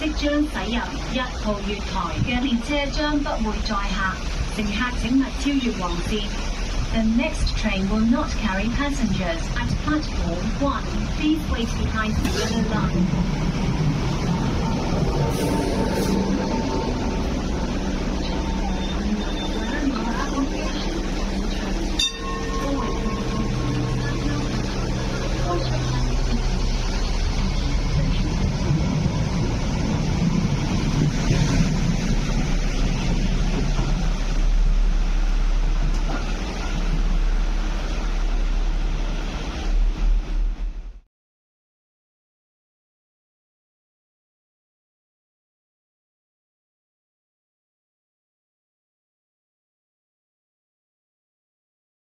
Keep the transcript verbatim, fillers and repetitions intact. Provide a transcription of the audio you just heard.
即將駛入一號月台嘅列車將不會載客，乘客請勿超越黃線。The next train will not carry passengers at platform one. Please wait behind the yellow line.